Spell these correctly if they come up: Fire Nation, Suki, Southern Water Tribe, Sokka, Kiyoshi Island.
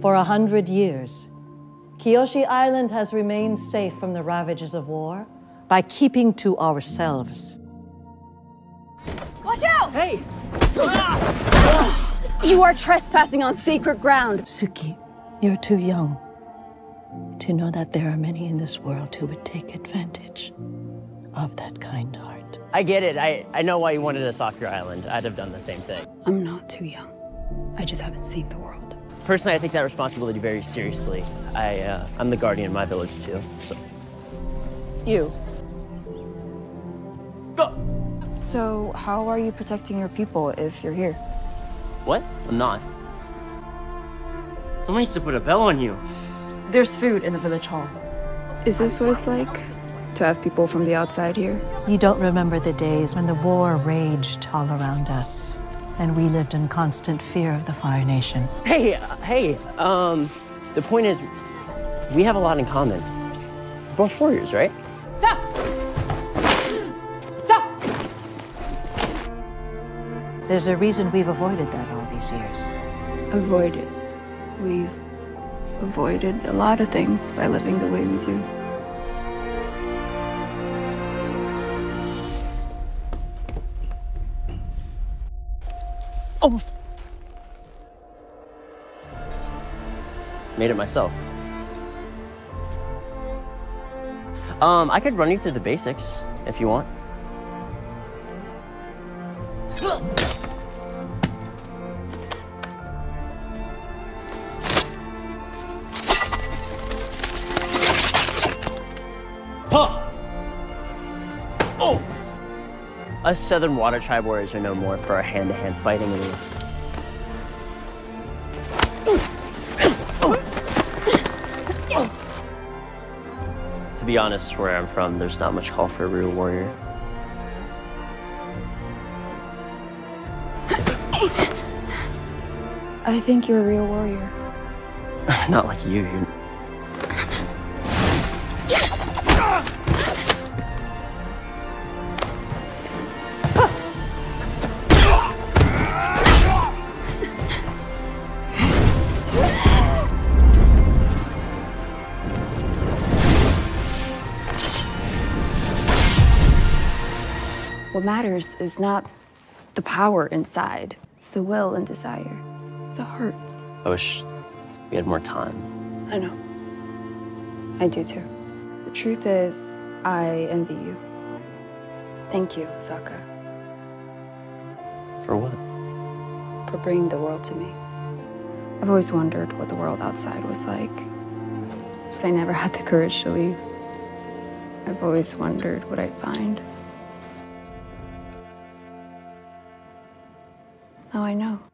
For 100 years, Kiyoshi Island has remained safe from the ravages of war by keeping to ourselves. Watch out! Hey! You are trespassing on sacred ground. Suki, you're too young to know that there are many in this world who would take advantage of that kind heart. I get it. I know why you wanted a soccer island. I'd have done the same thing. I'm not too young. I just haven't seen the world. Personally, I take that responsibility very seriously. I'm the guardian of my village too, so. You. So how are you protecting your people if you're here? What? I'm not. Someone needs to put a bell on you. There's food in the village hall. Is this what it's like to have people from the outside here? You don't remember the days when the war raged all around us, and we lived in constant fear of the Fire Nation. Hey, the point is, we have a lot in common. We're both warriors, right? Stop! Stop! There's a reason we've avoided that all these years. Avoided? We've avoided a lot of things by living the way we do. Oh! Made it myself. I could run you through the basics, if you want. Huh! Oh! Us Southern Water Tribe warriors are known more for our hand-to-hand fighting and to be honest, where I'm from, there's not much call for a real warrior. I think you're a real warrior. Not like you, you're... What matters is not the power inside, it's the will and desire, the heart. I wish we had more time. I know. I do too. The truth is, I envy you. Thank you, Sokka. For what? For bringing the world to me. I've always wondered what the world outside was like, but I never had the courage to leave. I've always wondered what I'd find. Now I know.